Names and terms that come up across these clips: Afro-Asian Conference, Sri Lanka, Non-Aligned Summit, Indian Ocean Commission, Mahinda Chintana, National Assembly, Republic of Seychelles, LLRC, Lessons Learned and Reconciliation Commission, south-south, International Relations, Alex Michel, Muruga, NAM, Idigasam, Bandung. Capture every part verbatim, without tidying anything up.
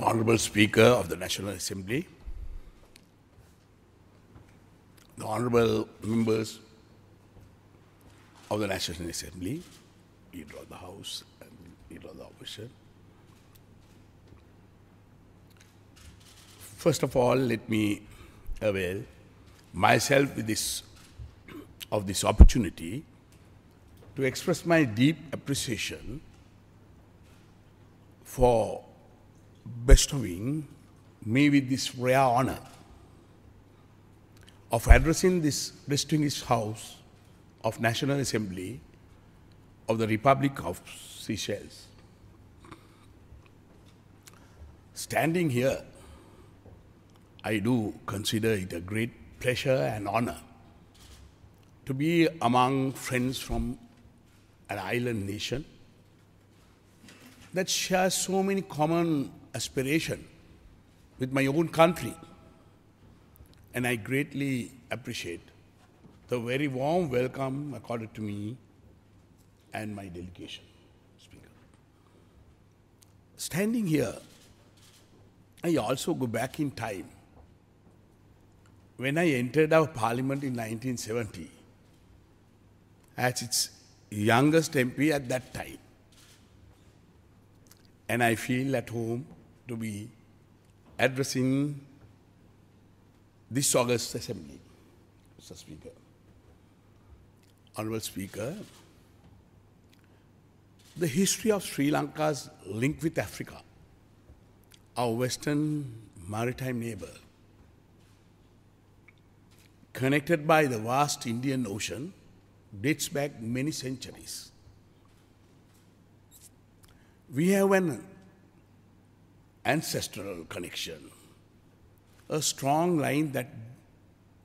the Honorable Speaker of the National Assembly, the Honorable Members of the National Assembly, Leader of the House and Leader of the Opposition. First of all, let me avail myself with this, of this opportunity to express my deep appreciation for bestowing me with this rare honor of addressing this distinguished House of National Assembly of the Republic of Seychelles. Standing here, I do consider it a great pleasure and honor to be among friends from an island nation that shares so many common aspirations with my own country. And I greatly appreciate the very warm welcome accorded to me and my delegation, Speaker. Standing here, I also go back in time. When I entered our parliament in nineteen seventy, as its youngest M P at that time, and I feel at home to be addressing this August Assembly, Mister Speaker. Honorable Speaker, the history of Sri Lanka's link with Africa, our Western maritime neighbor, connected by the vast Indian Ocean, dates back many centuries. We have an ancestral connection, a strong line that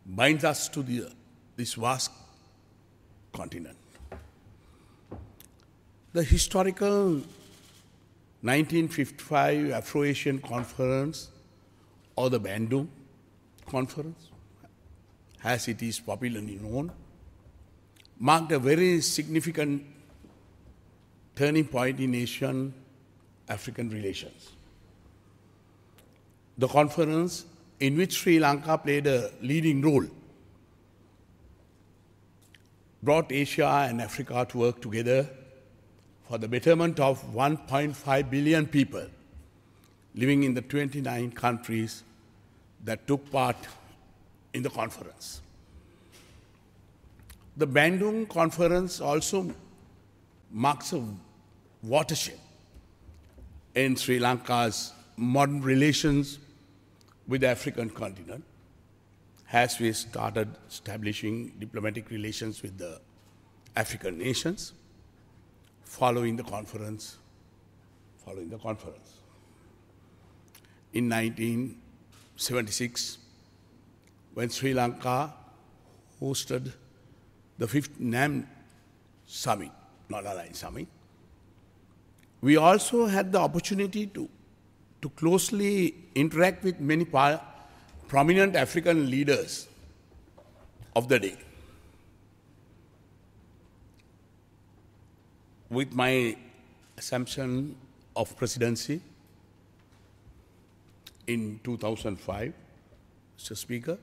binds us to the, this vast continent. The historical nineteen fifty-five Afro-Asian Conference, or the Bandung Conference, as it is popularly known, marked a very significant turning point in Asian-African relations. The conference, in which Sri Lanka played a leading role, brought Asia and Africa to work together for the betterment of one point five billion people living in the twenty-nine countries that took part in the conference. The Bandung Conference also marks a watershed in Sri Lanka's modern relations with the African continent, as we started establishing diplomatic relations with the African nations following the conference, following the conference. In nineteen seventy-six, when Sri Lanka hosted the fifth N A M Summit, Non-Aligned Summit, we also had the opportunity to to closely interact with many prominent African leaders of the day. With my assumption of presidency in two thousand five, Mister Speaker,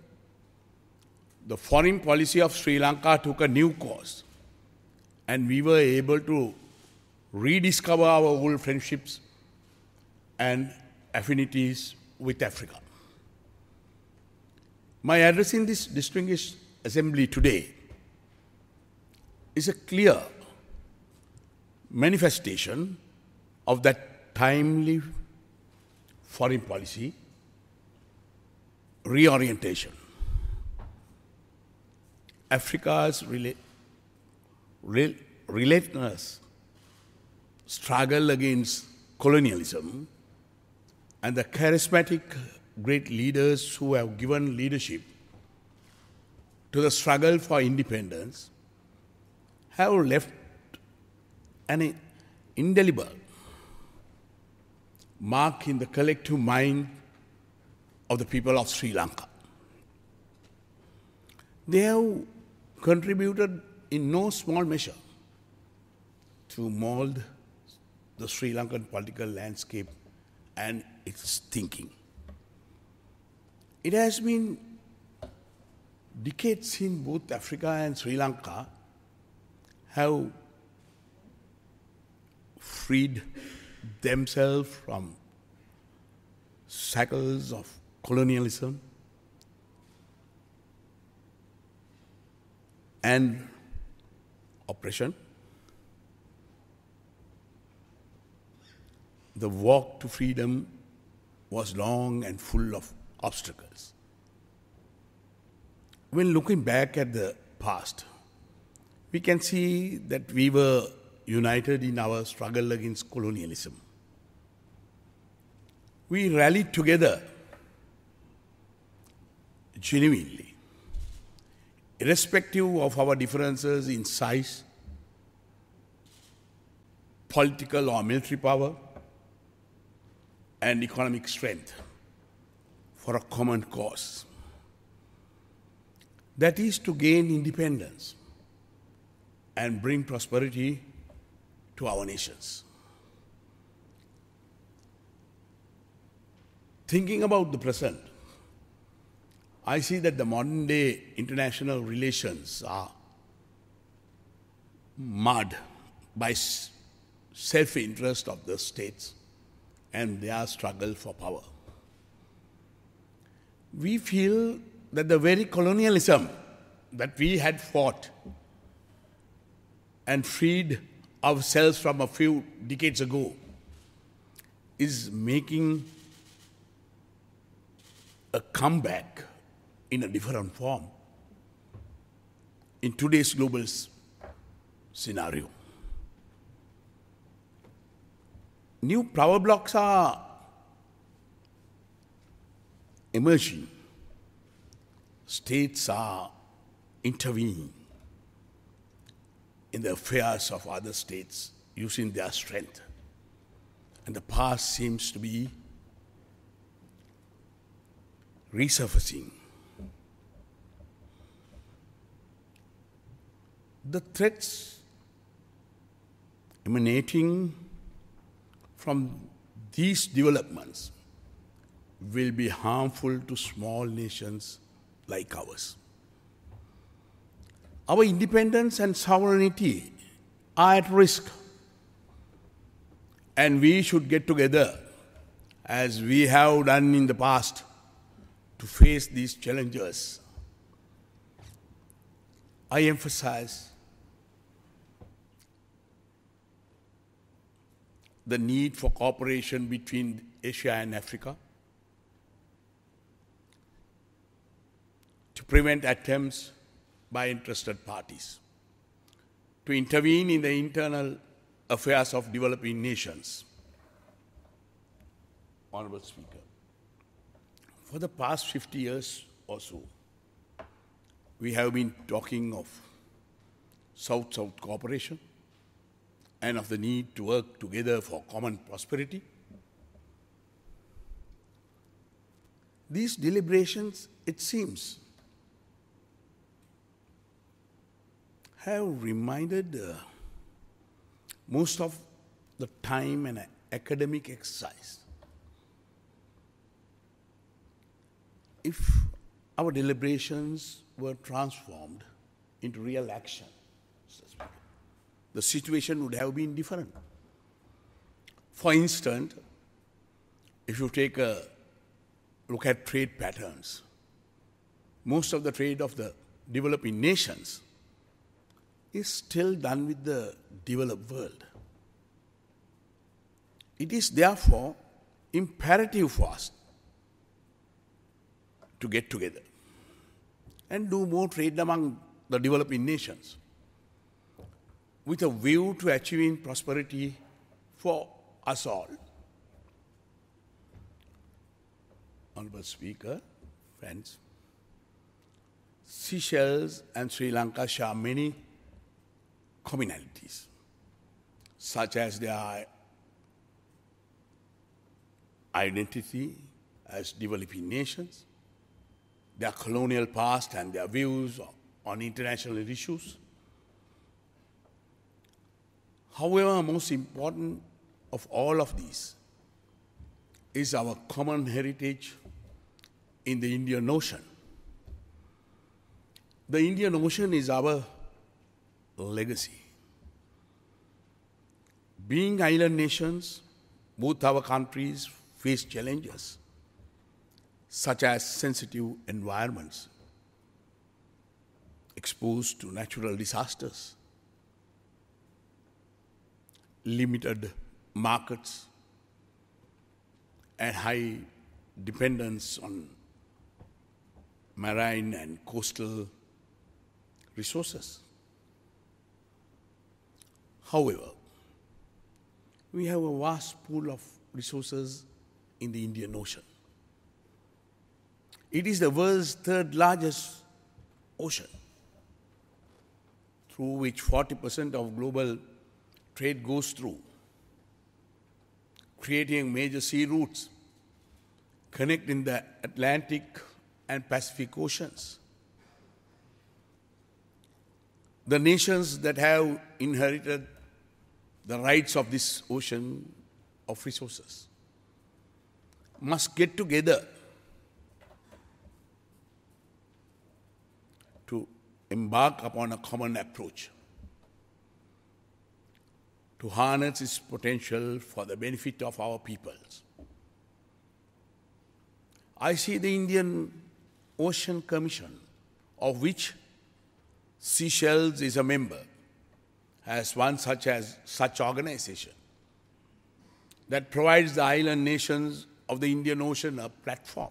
the foreign policy of Sri Lanka took a new course, and we were able to rediscover our old friendships and affinities with Africa. My address in this distinguished assembly today is a clear manifestation of that timely foreign policy reorientation. Africa's rela rel relentless struggle against colonialism and the charismatic great leaders who have given leadership to the struggle for independence have left an indelible mark in the collective mind of the people of Sri Lanka. They have contributed in no small measure to mold the Sri Lankan political landscape and its thinking. It has been decades since both Africa and Sri Lanka have freed themselves from shackles of colonialism and oppression. The walk to freedom was long and full of obstacles. When looking back at the past, we can see that we were united in our struggle against colonialism. We rallied together genuinely, irrespective of our differences in size, political or military power, and economic strength for a common cause. That is to gain independence and bring prosperity to our nations. Thinking about the present, I see that the modern day international relations are marred by self-interest of the states and their struggle for power. We feel that the very colonialism that we had fought and freed ourselves from a few decades ago is making a comeback in a different form in today's global scenario. New power blocks are emerging. States are intervening in the affairs of other states using their strength. And the past seems to be resurfacing. The threats emanating from these developments will be harmful to small nations like ours. Our independence and sovereignty are at risk, and we should get together, as we have done in the past, to face these challenges. I emphasize the need for cooperation between Asia and Africa to prevent attempts by interested parties to intervene in the internal affairs of developing nations. Honorable Speaker, for the past fifty years or so, we have been talking of South-South cooperation and of the need to work together for common prosperity. These deliberations, it seems, have reminded uh, most of the time an academic exercise. If our deliberations were transformed into real action, the situation would have been different. For instance, if you take a look at trade patterns, most of the trade of the developing nations is still done with the developed world. It is therefore imperative for us to get together and do more trade among the developing nations, with a view to achieving prosperity for us all. Honorable Speaker, friends, Seychelles and Sri Lanka share many commonalities, such as their identity as developing nations, their colonial past and their views on international issues. However, most important of all of these is our common heritage in the Indian Ocean. The Indian Ocean is our legacy. Being island nations, both our countries face challenges, such as sensitive environments, exposed to natural disasters, limited markets, and high dependence on marine and coastal resources. However, we have a vast pool of resources in the Indian Ocean. It is the world's third largest ocean, through which forty percent of global trade goes through, creating major sea routes connecting the Atlantic and Pacific Oceans. The nations that have inherited the rights of this ocean of resources must get together to embark upon a common approach to harness its potential for the benefit of our peoples. I see the Indian Ocean Commission, of which Seychelles is a member, as one such as such organization that provides the island nations of the Indian Ocean a platform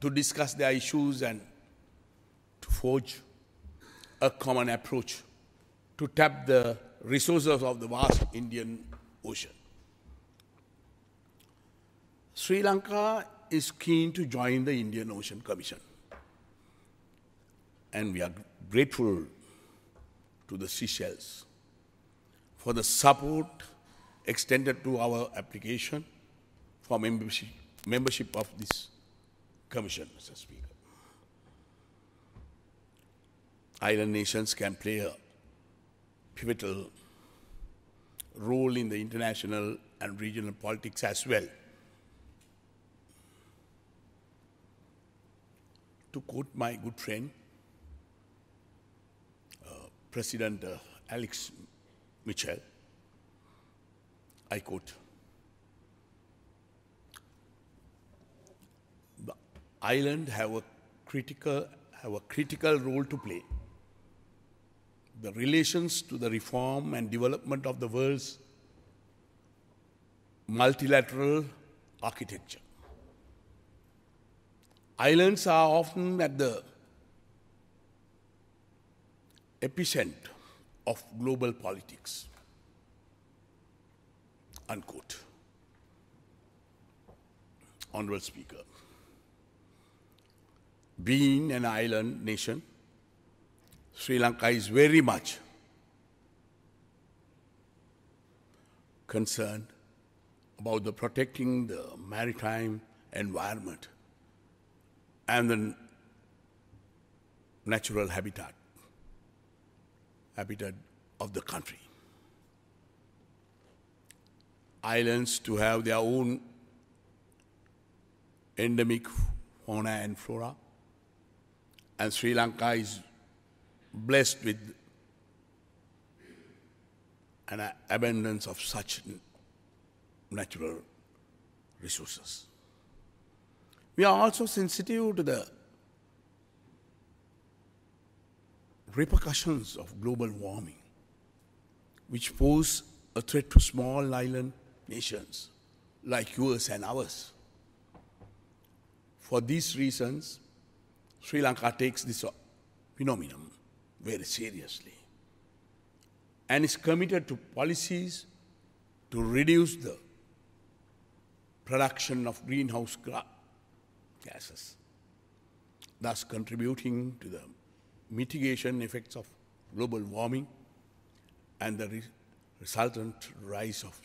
to discuss their issues and to forge a common approach to tap the resources of the vast Indian Ocean. Sri Lanka is keen to join the Indian Ocean Commission, and we are grateful to the Seychelles for the support extended to our application for membership, membership of this commission, Mister Speaker. Island nations can play a pivotal role in the international and regional politics as well. To quote my good friend, uh, President uh, Alex Michel, I quote, "The island have a critical, have a critical role to play. The relations to the reform and development of the world's multilateral architecture. Islands are often at the epicenter of global politics," unquote. Honorable Speaker, being an island nation, Sri Lanka is very much concerned about the protecting the maritime environment and the natural habitat, habitat of the country. Islands to have their own endemic fauna and flora, and Sri Lanka is blessed with an abundance of such natural resources. We are also sensitive to the repercussions of global warming, which pose a threat to small island nations like yours and ours. For these reasons, Sri Lanka takes this phenomenon very seriously and is committed to policies to reduce the production of greenhouse gases, thus contributing to the mitigation effects of global warming and the re resultant rise of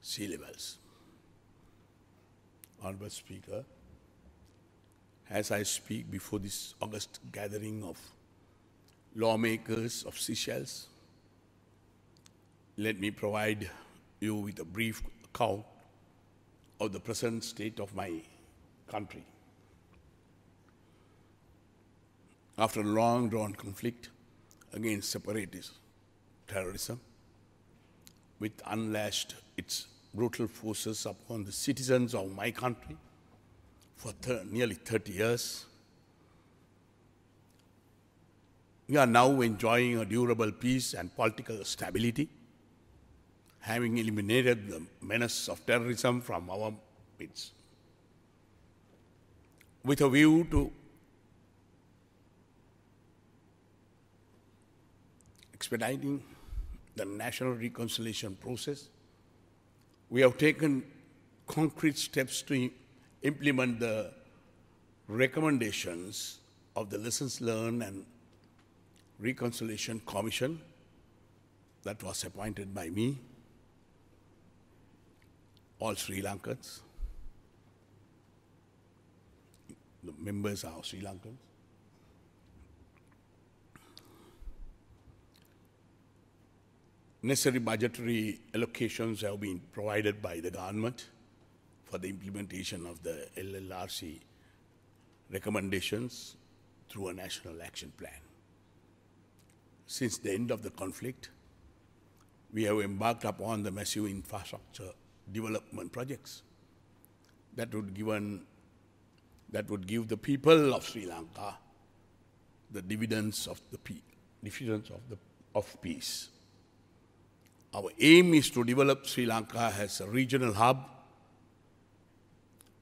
sea levels. Honorable Speaker, as I speak before this august gathering of lawmakers of Seychelles, let me provide you with a brief account of the present state of my country. After a long-drawn conflict against separatism, terrorism, which unleashed its brutal forces upon the citizens of my country for nearly thirty years, we are now enjoying a durable peace and political stability, having eliminated the menace of terrorism from our midst. With a view to expediting the national reconciliation process, we have taken concrete steps to implement the recommendations of the Lessons Learned and Reconciliation Commission that was appointed by me, all Sri Lankans. The members are Sri Lankans. Necessary budgetary allocations have been provided by the government for the implementation of the L L R C recommendations through a national action plan. Since the end of the conflict, we have embarked upon the massive infrastructure development projects that would, given, that would give the people of Sri Lanka the dividends of, the pe dividends of, the, of peace. Our aim is to develop Sri Lanka as a regional hub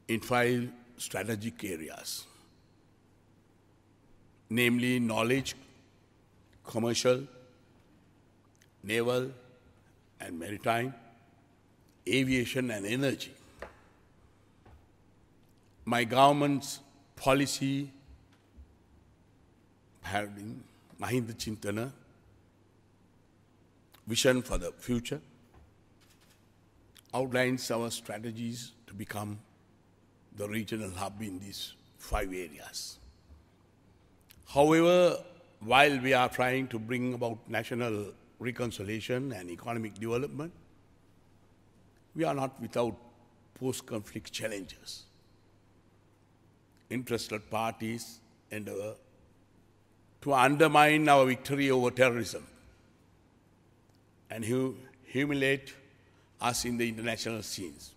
in five strategic areas, namely knowledge, commercial, naval and maritime, aviation and energy. My government's policy, Mahinda Chintana, vision for the future, outlines our strategies to become the regional hub in these five areas. However, while we are trying to bring about national reconciliation and economic development, we are not without post-conflict challenges. Interested parties endeavor to undermine our victory over terrorism and who humiliate us in the international scenes.